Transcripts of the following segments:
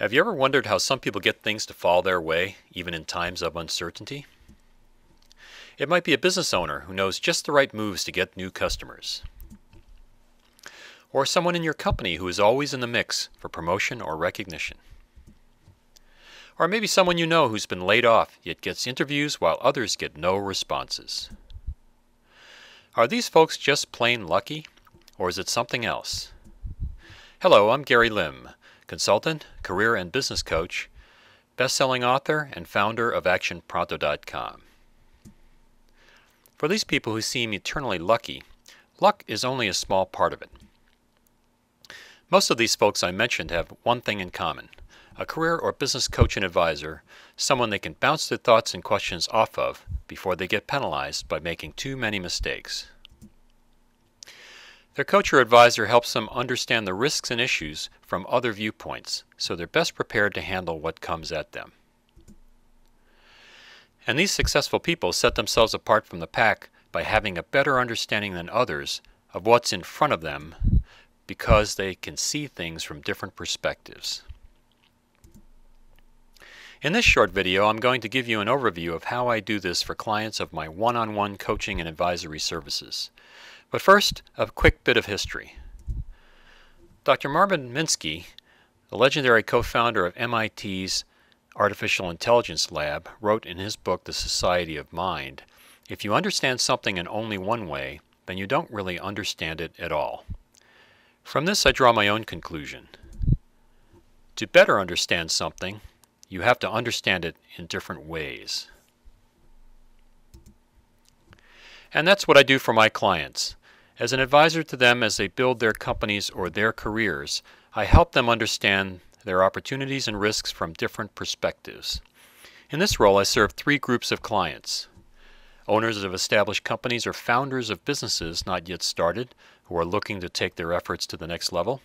Have you ever wondered how some people get things to fall their way, even in times of uncertainty? It might be a business owner who knows just the right moves to get new customers, or someone in your company who is always in the mix for promotion or recognition. Or maybe someone you know who's been laid off yet gets interviews while others get no responses. Are these folks just plain lucky, or is it something else? Hello, I'm Gary Lim, consultant, career and business coach, best-selling author, and founder of ActionPronto.com. For these people who seem eternally lucky, luck is only a small part of it. Most of these folks I mentioned have one thing in common: a career or business coach and advisor, someone they can bounce their thoughts and questions off of before they get penalized by making too many mistakes. Their coach or advisor helps them understand the risks and issues from other viewpoints, so they're best prepared to handle what comes at them. And these successful people set themselves apart from the pack by having a better understanding than others of what's in front of them, because they can see things from different perspectives. In this short video, I'm going to give you an overview of how I do this for clients of my one-on-one coaching and advisory services. But first, a quick bit of history. Dr. Marvin Minsky, the legendary co-founder of MIT's Artificial Intelligence Lab, wrote in his book, The Society of Mind, "If you understand something in only one way, then you don't really understand it at all." From this, I draw my own conclusion. To better understand something, you have to understand it in different ways. And that's what I do for my clients. As an advisor to them as they build their companies or their careers, I help them understand their opportunities and risks from different perspectives. In this role, I serve three groups of clients: owners of established companies or founders of businesses not yet started who are looking to take their efforts to the next level;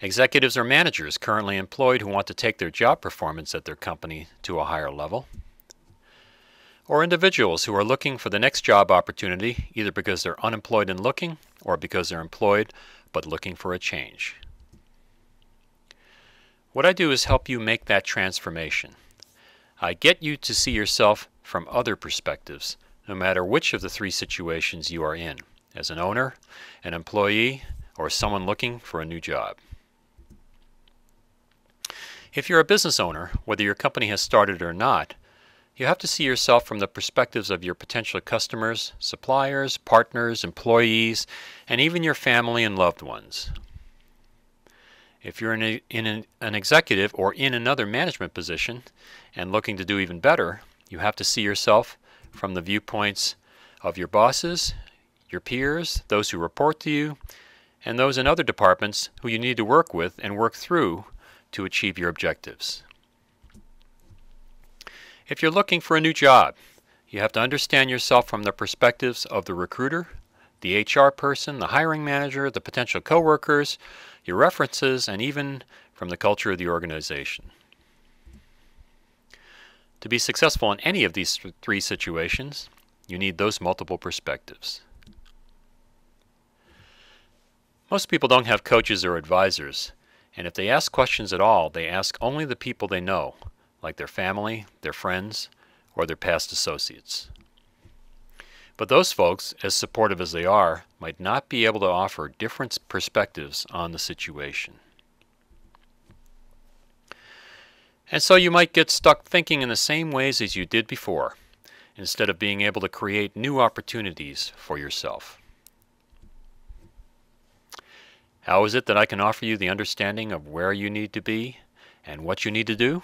executives or managers currently employed who want to take their job performance at their company to a higher level; or individuals who are looking for the next job opportunity, either because they're unemployed and looking, or because they're employed but looking for a change. What I do is help you make that transformation. I get you to see yourself from other perspectives, no matter which of the three situations you are in: as an owner, an employee, or someone looking for a new job. If you're a business owner, whether your company has started or not, you have to see yourself from the perspectives of your potential customers, suppliers, partners, employees, and even your family and loved ones. If you're an executive or in another management position and looking to do even better, you have to see yourself from the viewpoints of your bosses, your peers, those who report to you, and those in other departments who you need to work with and work through to achieve your objectives. If you're looking for a new job, you have to understand yourself from the perspectives of the recruiter, the HR person, the hiring manager, the potential coworkers, your references, and even from the culture of the organization. To be successful in any of these three situations, you need those multiple perspectives. Most people don't have coaches or advisors, and if they ask questions at all, they ask only the people they know, like their family, their friends, or their past associates. But those folks, as supportive as they are, might not be able to offer different perspectives on the situation. And so you might get stuck thinking in the same ways as you did before, instead of being able to create new opportunities for yourself. How is it that I can offer you the understanding of where you need to be and what you need to do?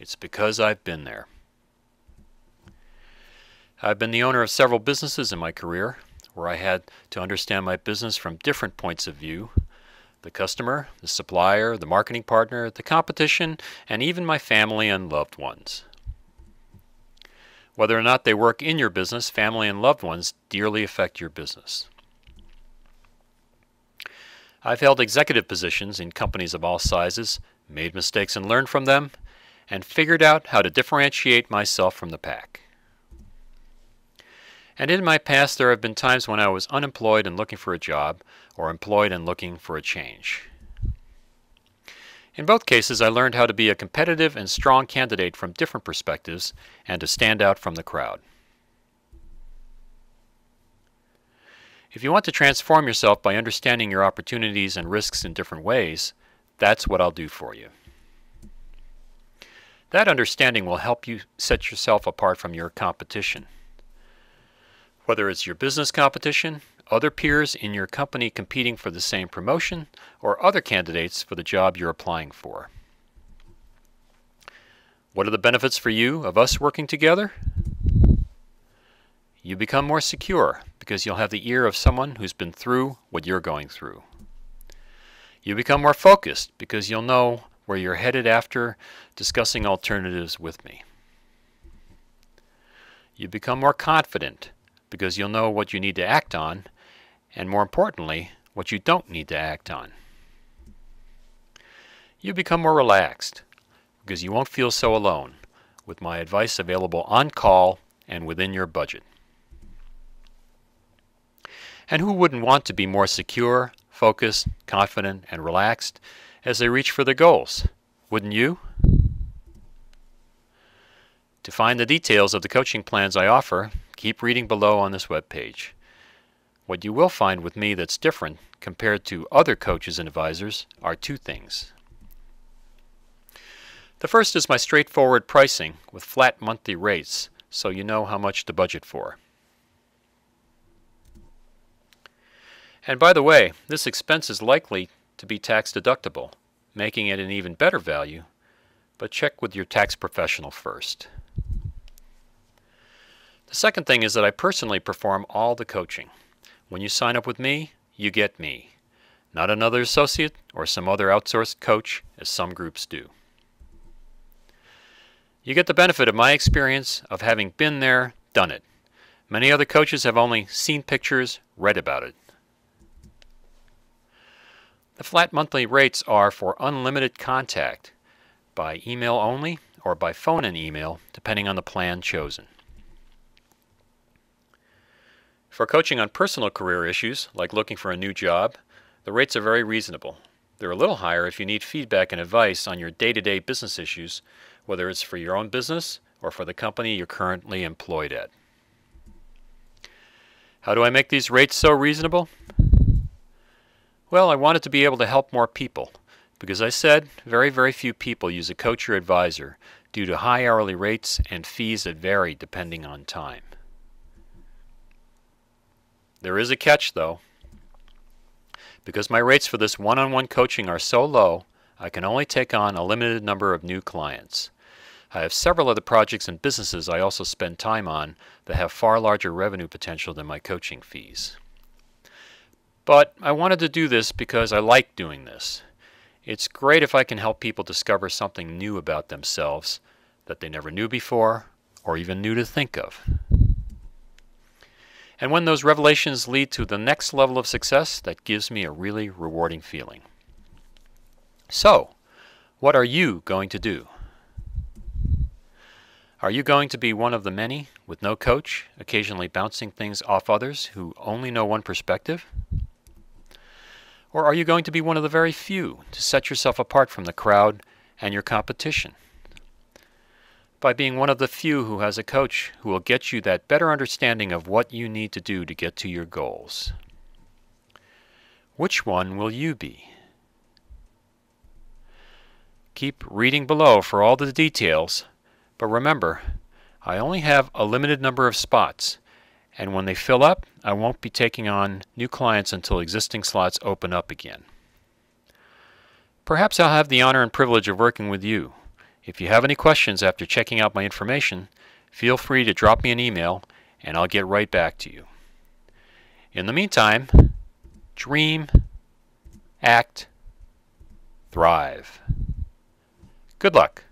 It's because I've been there. I've been the owner of several businesses in my career where I had to understand my business from different points of view: the customer, the supplier, the marketing partner, the competition, and even my family and loved ones. Whether or not they work in your business, family and loved ones dearly affect your business. I've held executive positions in companies of all sizes, made mistakes and learned from them, and figured out how to differentiate myself from the pack. And in my past, there have been times when I was unemployed and looking for a job, or employed and looking for a change. In both cases, I learned how to be a competitive and strong candidate from different perspectives and to stand out from the crowd. If you want to transform yourself by understanding your opportunities and risks in different ways, that's what I'll do for you. That understanding will help you set yourself apart from your competition. Whether it's your business competition, other peers in your company competing for the same promotion, or other candidates for the job you're applying for. What are the benefits for you of us working together? You become more secure because you'll have the ear of someone who's been through what you're going through. You become more focused because you'll know where you're headed after discussing alternatives with me. You become more confident because you'll know what you need to act on and, more importantly, what you don't need to act on. You become more relaxed because you won't feel so alone with my advice available on call and within your budget. And who wouldn't want to be more secure, focused, confident, and relaxed as they reach for their goals? Wouldn't you? To find the details of the coaching plans I offer, keep reading below on this webpage. What you will find with me that's different compared to other coaches and advisors are two things. The first is my straightforward pricing with flat monthly rates, so you know how much to budget for. And by the way, this expense is likely to be tax deductible, making it an even better value, but check with your tax professional first. The second thing is that I personally perform all the coaching. When you sign up with me, you get me, not another associate or some other outsourced coach as some groups do. You get the benefit of my experience of having been there, done it. Many other coaches have only seen pictures, read about it. The flat monthly rates are for unlimited contact, by email only or by phone and email, depending on the plan chosen. For coaching on personal career issues, like looking for a new job, the rates are very reasonable. They're a little higher if you need feedback and advice on your day-to-day business issues, whether it's for your own business or for the company you're currently employed at. How do I make these rates so reasonable? Well, I wanted to be able to help more people, because I said very, very few people use a coach or advisor due to high hourly rates and fees that vary depending on time. There is a catch, though. Because my rates for this one-on-one coaching are so low, I can only take on a limited number of new clients. I have several other projects and businesses I also spend time on that have far larger revenue potential than my coaching fees. But I wanted to do this because I like doing this. It's great if I can help people discover something new about themselves that they never knew before or even knew to think of. And when those revelations lead to the next level of success, that gives me a really rewarding feeling. So, what are you going to do? Are you going to be one of the many with no coach, occasionally bouncing things off others who only know one perspective? Or are you going to be one of the very few to set yourself apart from the crowd and your competition? By being one of the few who has a coach who will get you that better understanding of what you need to do to get to your goals. Which one will you be? Keep reading below for all the details, but remember, I only have a limited number of spots. And when they fill up, I won't be taking on new clients until existing slots open up again. Perhaps I'll have the honor and privilege of working with you. If you have any questions after checking out my information, feel free to drop me an email and I'll get right back to you. In the meantime, dream, act, thrive. Good luck.